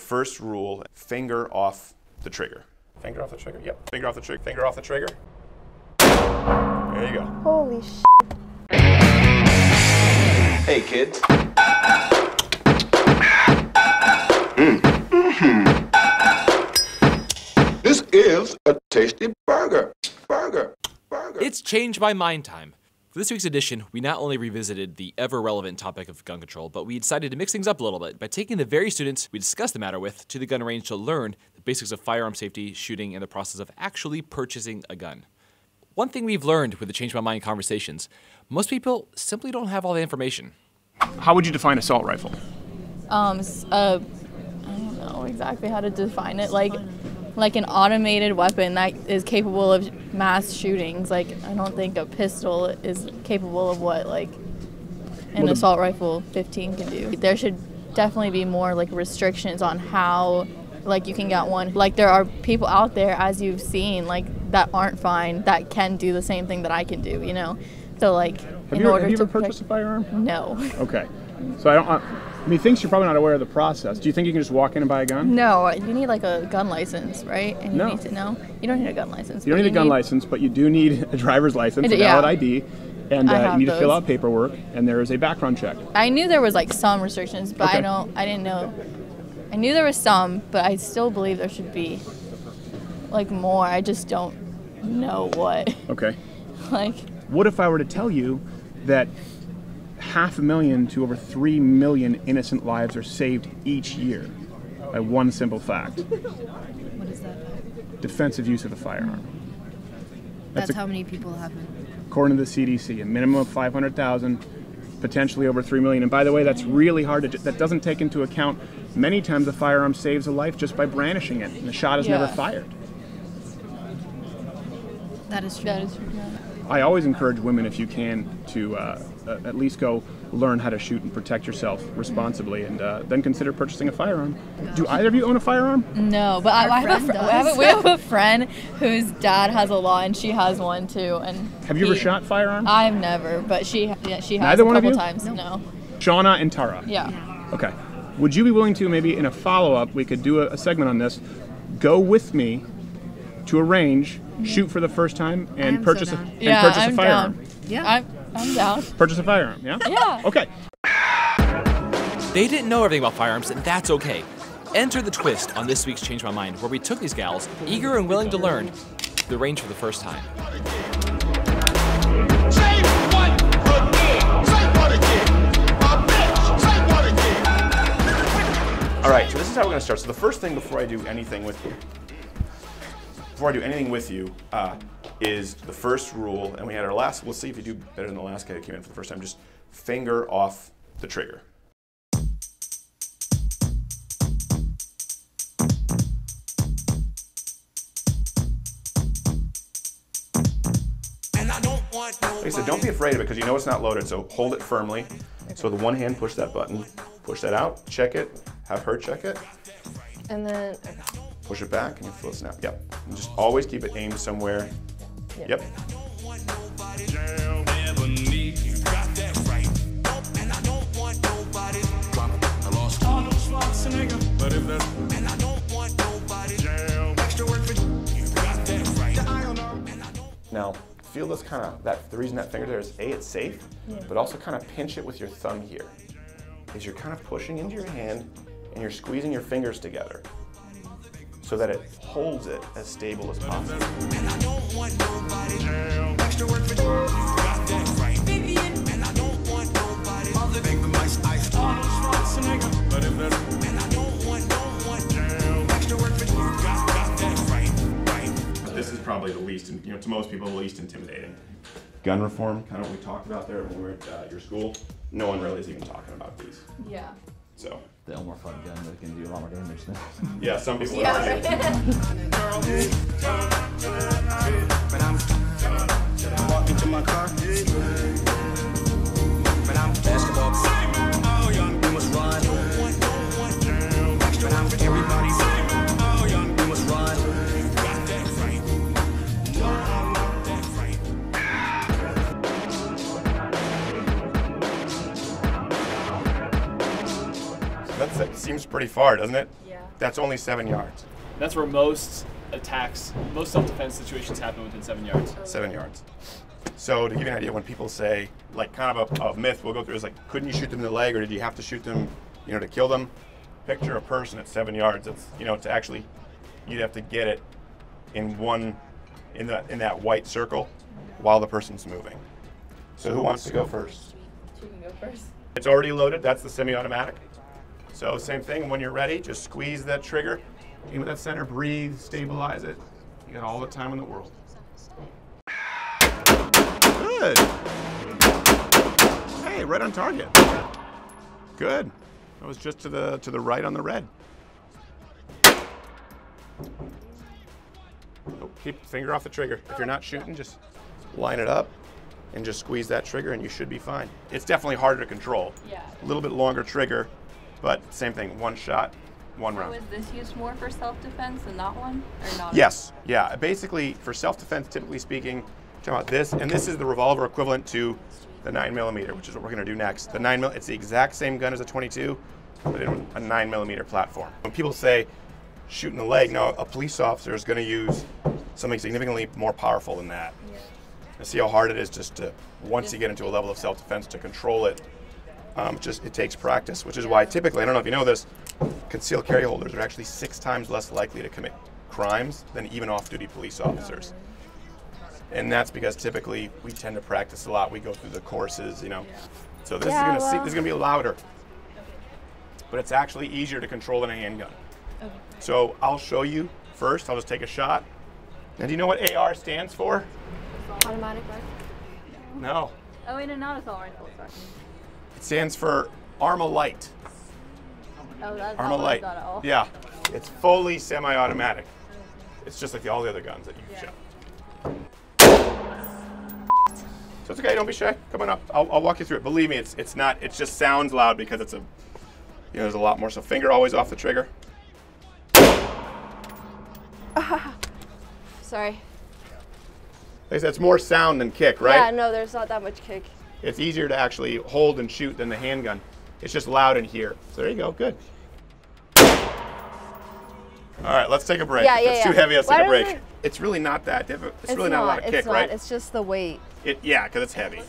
the first rule, finger off the trigger. Finger off the trigger, yep. Finger off the trigger, finger off the trigger. There you go. Holy shit. Hey, kids. Mm-hmm. This is a tasty burger. It's Change My Mind time. For this week's edition, we not only revisited the ever-relevant topic of gun control, but we decided to mix things up a little bit by taking the very students we discussed the matter with to the gun range to learn the basics of firearm safety, shooting, and the process of actually purchasing a gun. One thing we've learned with the Change My Mind conversations, most people simply don't have all the information. How would you define assault rifle? I don't know exactly how to define it. Like an automated weapon that is capable of mass shootings. Like, I don't think a pistol is capable of what, like, an assault rifle 15 can do. There should definitely be more, like, restrictions on how, like, you can get one. Like, there are people out there, as you've seen, like, that aren't fine, that can do the same thing that I can do, you know? So, like, have you ever purchased a firearm? No. Okay. So I mean, you're probably not aware of the process. Do you think you can just walk in and buy a gun? No, you need like a gun license, right? And you need to know. You don't need a gun license. You don't need a gun license, but you do need a driver's license, a valid ID, and you need to fill out paperwork, and there is a background check. I knew there was like some restrictions, but I didn't know. I knew there was some, but I still believe there should be like more. I just don't know what. Okay. Like, what if I were to tell you that 500,000 to over 3 million innocent lives are saved each year by one simple fact? What is that? Defensive use of a firearm. That's how many people have it. According to the CDC, a minimum of 500,000, potentially over 3 million. And by the way, that's really hard to, that doesn't take into account many times a firearm saves a life just by brandishing it, and the shot is never fired. That is true. That is true. Yeah. I always encourage women, if you can, to at least go learn how to shoot and protect yourself responsibly, and then consider purchasing a firearm. Do either of you own a firearm? No, but we have a friend whose dad has a law, and she has one too. And have you ever shot firearms? I've never, but she has. Neither a one couple of you? Times. No. Shauna and Tara. Yeah. Okay. Would you be willing to, maybe in a follow-up, we could do a segment on this? Go with me to a range, shoot for the first time, and purchase a firearm. Down. Yeah, I'm down. Purchase a firearm, yeah? Yeah. Okay. They didn't know everything about firearms, and that's okay. Enter the twist on this week's Change My Mind, where we took these gals, eager and willing to learn, to the range for the first time. All right, so this is how we're gonna start. So the first thing before I do anything with you, is the first rule, and we had our last, we'll see if you do better than the last guy who came in for the first time, just finger off the trigger. And I don't want no, like I said, don't be afraid of it, because you know it's not loaded, so hold it firmly. So with one hand, push that button, push that out, check it, have her check it. And then, push it back and you feel it snap. Yep. And just always keep it aimed somewhere. Yep. Now, feel this kind of, that the reason that finger there is A, it's safe, but also kind of pinch it with your thumb here. Because you're kind of pushing into your hand and you're squeezing your fingers together, so that it holds it as stable as possible. This is probably the least, you know, to most people, the least intimidating. Gun reform, kind of what we talked about there when we were at your school. No one really is even talking about these. Yeah. So. The Elmore Fudd gun that can do a lot more damage than. Yeah, some people argue. pretty far, doesn't it? Yeah. That's only 7 yards. That's where most attacks, most self-defense situations happen within 7 yards. 7 yards. So to give you an idea, when people say, like kind of a myth we'll go through is like, couldn't you shoot them in the leg or did you have to shoot them, you know, to kill them? Picture a person at 7 yards. It's, you know, to actually, you'd have to get it in one, in that white circle while the person's moving. So who wants to go first? You can go first. It's already loaded, that's the semi-automatic. So same thing, when you're ready, just squeeze that trigger, aim at that center, breathe, stabilize it. You got all the time in the world. Good. Hey, right on target. Good. That was just to the right on the red. Oh, keep finger off the trigger. If you're not shooting, just line it up and just squeeze that trigger and you should be fine. It's definitely harder to control. Yeah. A little bit longer trigger, but same thing, one shot, one round. So is this used more for self-defense than that one? Or not? Yes, yeah. Basically, for self-defense, typically speaking, talking about this, and this is the revolver equivalent to the 9mm, which is what we're going to do next. The 9mm, it's the exact same gun as a 22, but in a 9mm platform. When people say shoot in the leg, no, a police officer is going to use something significantly more powerful than that. Yeah. I see how hard it is just to, once you get into a level of self-defense, to control it. It takes practice, which is why typically, I don't know if you know this, concealed carry holders are actually 6 times less likely to commit crimes than even off-duty police officers. And that's because typically we tend to practice a lot. We go through the courses, you know. Yeah. So this is going to be louder, but it's actually easier to control than a handgun. Okay. So I'll show you first. I'll just take a shot. And do you know what AR stands for? Automatic rifle? No. Oh, wait, not assault rifle. Sorry. It stands for ArmaLite. Oh, that's ArmaLite. Not at all. Yeah, it's fully semi-automatic. It's just like all the other guns that you shot. So it's okay, don't be shy. Come on up. I'll walk you through it. Believe me, it's not, it just sounds loud because it's a, you know, there's a lot more. So finger always off the trigger. Sorry. Like I said, it's more sound than kick, right? Yeah, no, there's not that much kick. It's easier to actually hold and shoot than the handgun. It's just loud in here. So there you go, good. All right, let's take a break. Yeah, it's too heavy, let's take a break. It's really not that difficult. It's really not a lot of kick, right? It's just the weight. Yeah, because it's heavy.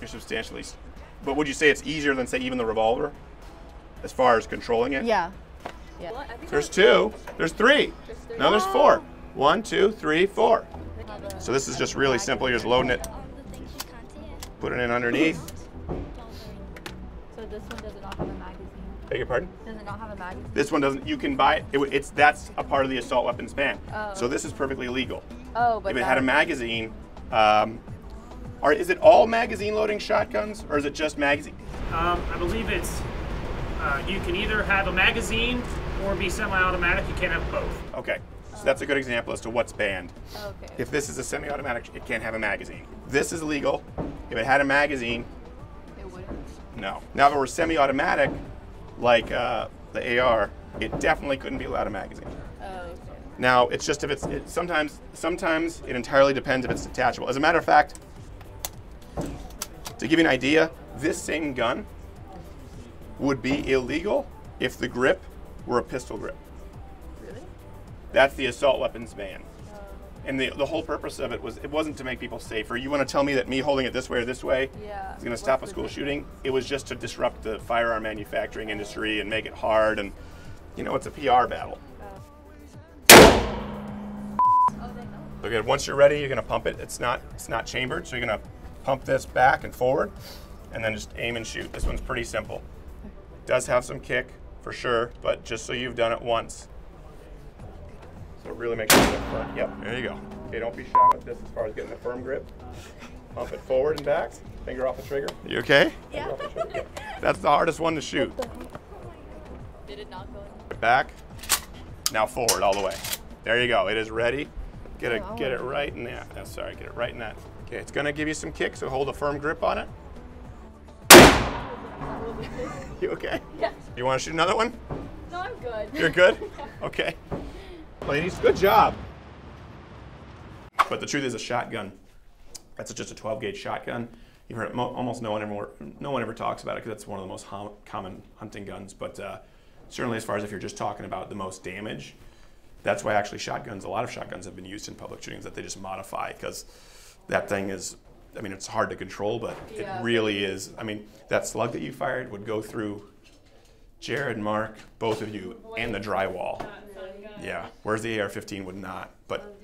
You're substantially. But would you say it's easier than, say, even the revolver? As far as controlling it? Yeah. Well, there's two. There's three. Now there's four. 1, 2, 3, 4. So this is just really simple. You're just loading it. Put it in underneath. So this one does not have a magazine. Beg your pardon? Does it not have a magazine? This one doesn't. You can buy it. That's a part of the assault weapons ban. Oh. So this is perfectly legal. Oh, but if it had a magazine, is it all magazine loading shotguns or is it just magazine? I believe it's, you can either have a magazine or be semi-automatic. You can't have both. Okay, so that's a good example as to what's banned. Okay. If this is a semi-automatic, it can't have a magazine. This is legal. If it had a magazine, it wouldn't. No. Now if it were semi-automatic, like the AR, it definitely couldn't be allowed a magazine. Now, it's just if it's sometimes it entirely depends if it's detachable. As a matter of fact, to give you an idea, this same gun would be illegal if the grip were a pistol grip. Really? That's the assault weapons ban. And the whole purpose of it was, it wasn't to make people safer. You want to tell me that me holding it this way or this way is going to stop a school shooting? It was just to disrupt the firearm manufacturing industry and make it hard, and you know, it's a PR battle. Okay, once you're ready, you're going to pump it. It's not chambered, so you're going to pump this back and forward and then just aim and shoot. This one's pretty simple. It does have some kick for sure, but just so you've done it once. So really make sure you get front. Yep, there you go. Okay, don't be shy with this as far as getting a firm grip. Pump it forward and back. Finger off the trigger. You okay? Yeah. That's the hardest one to shoot. Did it not go in? Back. Now forward all the way. There you go. It is ready. Get it right in that. Oh, sorry, get it right in that. Okay, it's gonna give you some kick, so hold a firm grip on it. You okay? Yeah. You wanna shoot another one? No, I'm good. You're good? Yeah. Okay. Ladies, good job. But the truth is a shotgun, that's just a 12 gauge shotgun. You've heard it, almost no one ever talks about it because that's one of the most common hunting guns, but certainly as far as if you're just talking about the most damage. That's why actually shotguns, a lot of shotguns have been used in public shootings that they just modify, because that thing is, I mean, it's hard to control, but yeah, it really is. I mean, that slug that you fired would go through Jared, Mark, both of you, and the drywall. Yeah, whereas the AR-15 would not, but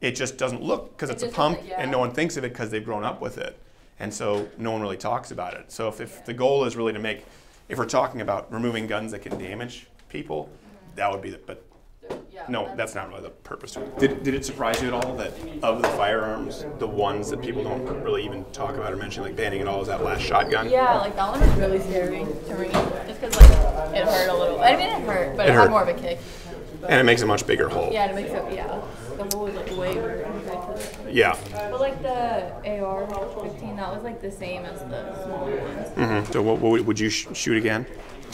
it just doesn't look, because it's a pump, yeah, and no one thinks of it because they've grown up with it. And so no one really talks about it. So if the goal is really to make, if we're talking about removing guns that can damage people, that would be the, but no, that's not really the purpose. Did it surprise you at all that of the firearms, the ones that people don't really even talk about or mention, like banning at all, is that last shotgun? Yeah, like that one was really scary to read, just because like it hurt a little. I mean, it hurt, but it had more of a kick. And it makes a much bigger hole. Yeah, it makes it, yeah. The hole is like way bigger compared to it. Yeah. But like the AR-15, that was like the same as the smaller ones. Mm-hmm. So what would you shoot again?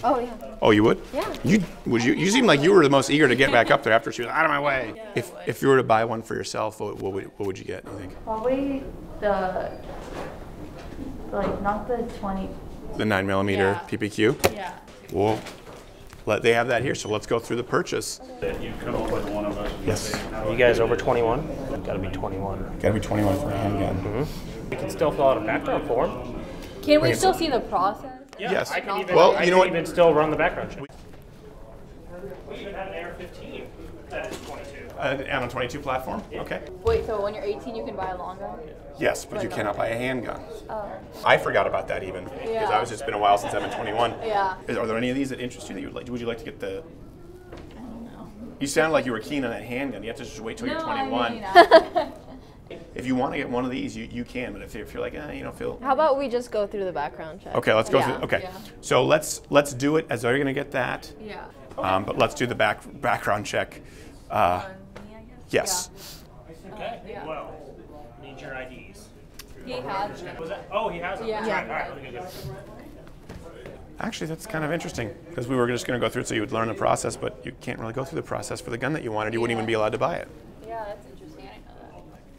Oh, yeah. Oh, you would? Yeah. You seem like you were the most eager to get back up there after she was out of my way. Yeah, if you were to buy one for yourself, what would you get, you think? Probably the, like, not the 20. The 9mm yeah, PPQ? Yeah. Whoa. They have that here, so let's go through the purchase. Yes. You guys over 21? Gotta be 21. Gotta be 21 for a handgun. Mm-hmm. We can still fill out a background form. Can we still see the process? Yeah, yes. I can even, well, I can even still run the background check. We even had an AR-15 that is 22. On a 22 platform? Yeah. Okay. Wait, so when you're 18 you can buy a long gun? Yes, but you cannot buy a handgun. Oh. I forgot about that even, because yeah, I was, it's been a while since I've been 21. Yeah. Are there any of these that interest you that you would like? Would you like to get the... I don't know. You sound like you were keen on that handgun. You have to just wait till you're 21. I mean, if you want to get one of these, you can, but if you're like, you don't feel... How about we just go through the background check? Okay, let's go through, okay. Yeah. So let's do it as though you're going to get that. Yeah. Okay. But let's do the background check. Yes. Yeah. Okay, yeah. Well, need your IDs. He has them. Oh, he has them. Yeah. Yeah. All right, yeah. Actually, that's kind of interesting, because we were just going to go through it so you would learn the process, but you can't really go through the process for the gun that you wanted. You wouldn't even be allowed to buy it. Yeah, that's interesting.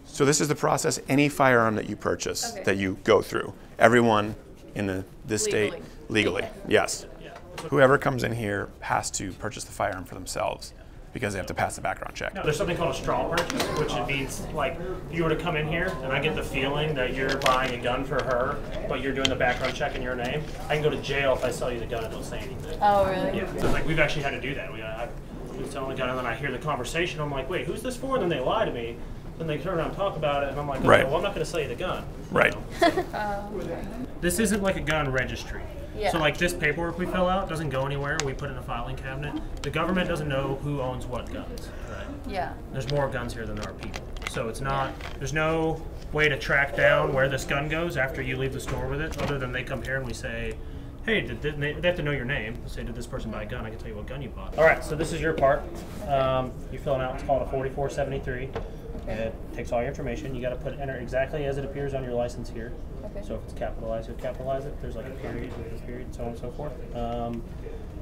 So this is the process, any firearm that you purchase, that you go through. Everyone in this state, legally, yes. Whoever comes in here has to purchase the firearm for themselves, because they have to pass the background check. No, there's something called a straw purchase, which it means, like, if you were to come in here, and I get the feeling that you're buying a gun for her, but you're doing the background check in your name, I can go to jail if I sell you the gun and don't say anything. Oh, really? Yeah, so, like, we've actually had to do that. We tell the gun, and then I hear the conversation, I'm like, wait, who's this for? And then they lie to me. Then they turn around and talk about it, and I'm like, okay, well, I'm not going to sell you the gun. Right. This isn't like a gun registry. Yeah. So like this paperwork we fill out doesn't go anywhere. We put it in a filing cabinet. The government doesn't know who owns what guns. Right? Yeah. There's more guns here than there are people. So it's not, there's no way to track down where this gun goes after you leave the store with it, other than they come here and we say, hey, they have to know your name. Say, did this person buy a gun? I can tell you what gun you bought. All right, so this is your part. You're filling out, it's called a 4473. It takes all your information. You got to enter exactly as it appears on your license here. Okay. So if it's capitalized, you'll capitalize it. If there's like a period, so on and so forth.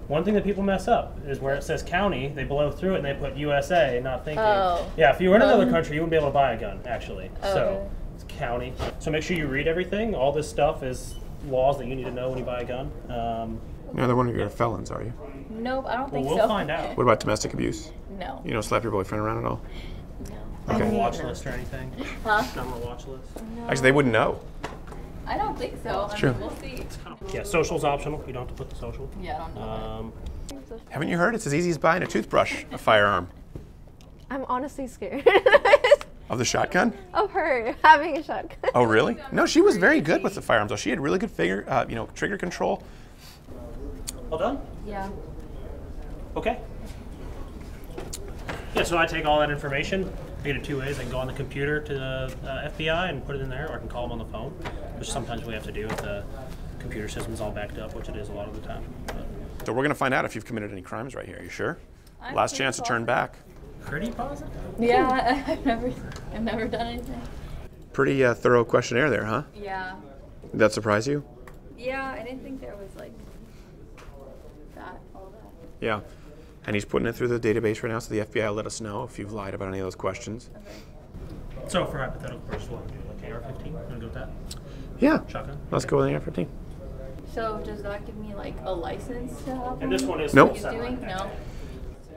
One thing that people mess up is where it says county, they blow through it and they put USA, not thinking. Oh. Yeah, if you were in another country, you wouldn't be able to buy a gun, actually. Oh. So it's county. So make sure you read everything. All this stuff is laws that you need to know when you buy a gun. Neither one of you are felons, are you? Nope, I don't think so. We'll find out. What about domestic abuse? No. You don't slap your boyfriend around at all? Okay. On a watch list or anything? Huh? Not on a watch list? No. Actually, they wouldn't know. I don't think so. It's true. I mean, we'll see. Yeah, social's optional. You don't have to put the social. Yeah, I don't know. Haven't you heard? It's as easy as buying a toothbrush, a firearm. I'm honestly scared. Of the shotgun? Of her having a shotgun. Oh, really? No, she was very good with the firearms, though. She had really good trigger control. Well done? Yeah. Okay. Yeah, so I take all that information. I get it two ways. I can go on the computer to the FBI and put it in there, or I can call them on the phone, which sometimes we have to do if the computer system's all backed up, which it is a lot of the time. But. So we're going to find out if you've committed any crimes right here. Are you sure? Last chance to turn back. Pretty positive? Yeah, I've never done anything. Pretty thorough questionnaire there, huh? Yeah. Did that surprise you? Yeah, I didn't think there was like that, all that. Yeah. And he's putting it through the database right now, so the FBI will let us know if you've lied about any of those questions. Okay. So for hypothetical, first one, do you like AR-15? You want to go with that? Yeah. Shotgun? Let's go with the AR-15. So does that give me like a license to help? And this one is nope. No.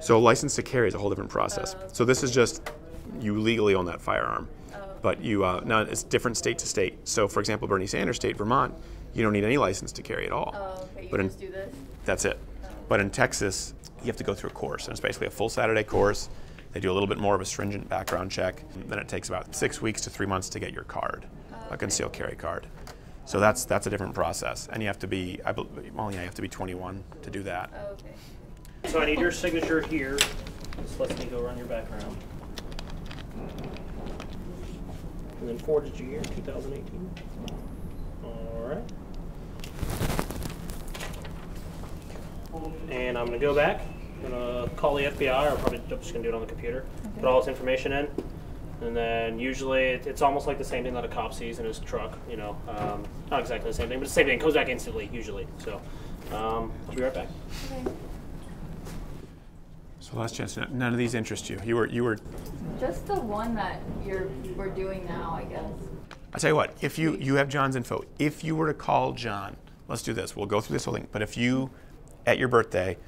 So license to carry is a whole different process. So this is just you legally own that firearm, but you now it's different state to state. So for example, Bernie Sanders state, Vermont, you don't need any license to carry at all. Okay, you but just do this? That's it. But in Texas, you have to go through a course, and it's basically a full Saturday course. They do a little bit more of a stringent background check. Then it takes about 6 weeks to 3 months to get your card, a concealed carry card. So that's a different process, and you have to be you have to be 21 to do that. Okay. So I need your signature here. Just let me go run your background. And then Ford, did you hear 2018? All right. And I'm gonna go back. I'm gonna call the FBI, or probably just gonna do it on the computer. Okay. Put all this information in. And then usually it's almost like the same thing that a cop sees in his truck, you know. Not exactly the same thing, but the same thing. It goes back instantly, usually. So I'll be right back. Okay. So last chance, none of these interest you. You were just the one that we're doing now, I guess. I'll tell you what, if you have John's info, if you were to call John, let's do this, we'll go through this whole thing, but if you, at your birthday,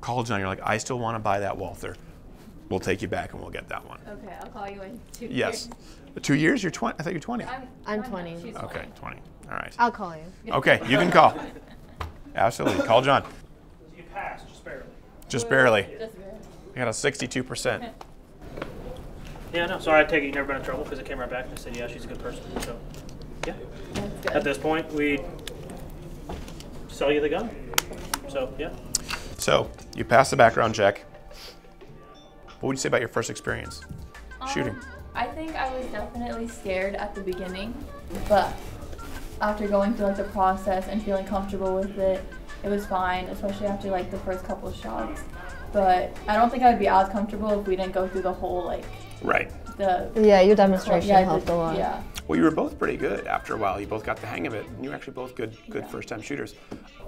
call John, you're like, I still want to buy that Walther, we'll take you back and we'll get that one. Okay, I'll call you in 2 years. Yes. 2 years? You're 20? I thought you were 20. I'm 20. She's 20. Okay, 20. All right. I'll call you. Okay, you can call. Absolutely. Call John. You passed, just barely. Just barely. Just barely. I got a 62%. Yeah, no, sorry, I take it you've never been in trouble because it came right back and I said, yeah, she's a good person. So, yeah. That's good. At this point, we sell you the gun. So, yeah. So, you pass the background check. What would you say about your first experience shooting? I think I was definitely scared at the beginning, but after going through like the process and feeling comfortable with it, it was fine, especially after like the first couple of shots. But I don't think I would be as comfortable if we didn't go through the whole like your demonstration helped a lot. Yeah. Well, you were both pretty good after a while. You both got the hang of it, and you were actually both good first-time shooters.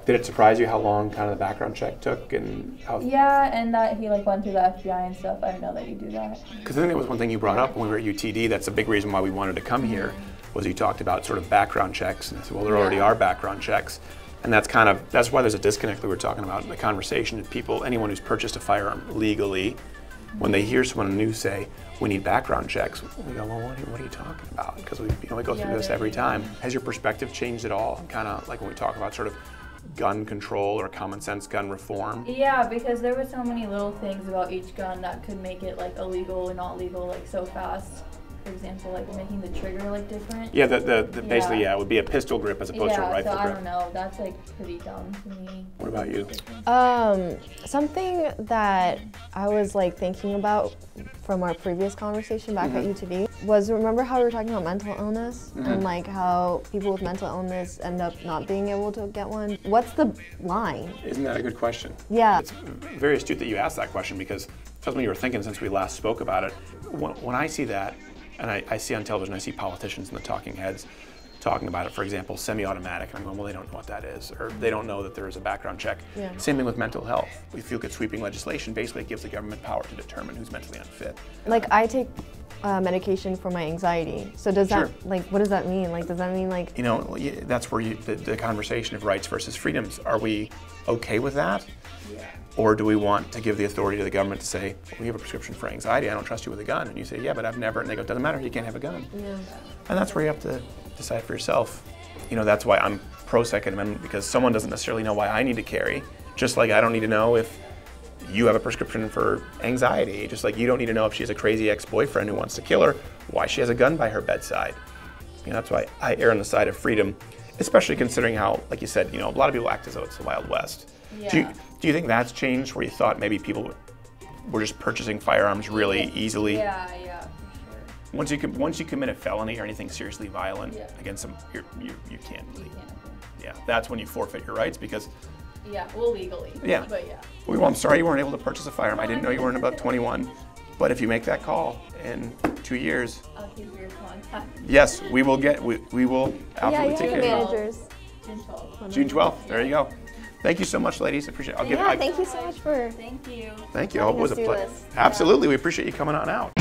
Did it surprise you how long kind of the background check took and how? Yeah, and that he like went through the FBI and stuff. I didn't know that you do that. Because I think it was one thing you brought up when we were at UTD. That's a big reason why we wanted to come here, was you talked about sort of background checks, and I said, well, there already are background checks, and that's kind of that's why there's a disconnect that we were talking about in the conversation. People, anyone who's purchased a firearm legally, when they hear someone new say, we need background checks, we go, well, what are you talking about? Because we go through this every time. Has your perspective changed at all? Kind of like when we talk about sort of gun control or common sense gun reform? Yeah, because there were so many little things about each gun that could make it like illegal or not legal like so fast. For example, like making the trigger like different. Yeah, basically, yeah, it would be a pistol grip as opposed to a rifle grip. I don't know. That's like pretty dumb to me. What about you? Something that I was like thinking about from our previous conversation back at UTV was, remember how we were talking about mental illness and like how people with mental illness end up not being able to get one? What's the line? Isn't that a good question? Yeah. It's very astute that you asked that question because that's what you were thinking since we last spoke about it. When I see that, and I see on television, I see politicians and the talking heads talking about it. For example, semi-automatic, and I'm going, well, they don't know what that is, or they don't know that there is a background check. Yeah. Same thing with mental health. If you look at sweeping legislation, basically it gives the government power to determine who's mentally unfit. Like I take medication for my anxiety. So does that, like, what does that mean? Like, does that mean like? You know, that's where the conversation of rights versus freedoms. Are we okay with that? Yeah. Or do we want to give the authority to the government to say, well, we have a prescription for anxiety, I don't trust you with a gun. And you say, yeah, but I've never, and they go, doesn't matter, you can't have a gun. Yeah. And that's where you have to decide for yourself. You know, that's why I'm pro Second Amendment, because someone doesn't necessarily know why I need to carry, just like I don't need to know if you have a prescription for anxiety, just like you don't need to know if she has a crazy ex-boyfriend who wants to kill her, why she has a gun by her bedside. You know, that's why I err on the side of freedom, especially considering how, like you said, you know, a lot of people act as though it's the Wild West. Yeah. Do you think that's changed where you thought maybe people were just purchasing firearms really easily? Yeah, for sure. Once you commit a felony or anything seriously violent against them, you can't legally. Yeah, that's when you forfeit your rights because. Yeah, well, legally. Yeah. But yeah. Well, I'm sorry you weren't able to purchase a firearm. I didn't know you weren't above 21. But if you make that call in 2 years. I'll give you your contact. Yes, we will get, we will absolutely take care of you. June 12th. June 12th, there you go. Thank you so much, ladies. I appreciate it. Thank you so much for. Thank you. Thank you. I hope it was a pleasure. Absolutely. We appreciate you coming on out.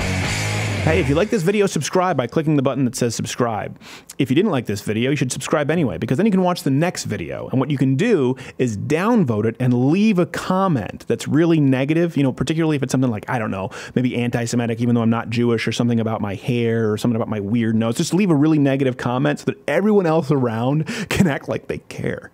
Hey, if you like this video, subscribe by clicking the button that says subscribe. If you didn't like this video, you should subscribe anyway, because then you can watch the next video. And what you can do is downvote it and leave a comment that's really negative, you know, particularly if it's something like, I don't know, maybe anti-Semitic, even though I'm not Jewish, or something about my hair, or something about my weird nose. Just leave a really negative comment so that everyone else around can act like they care.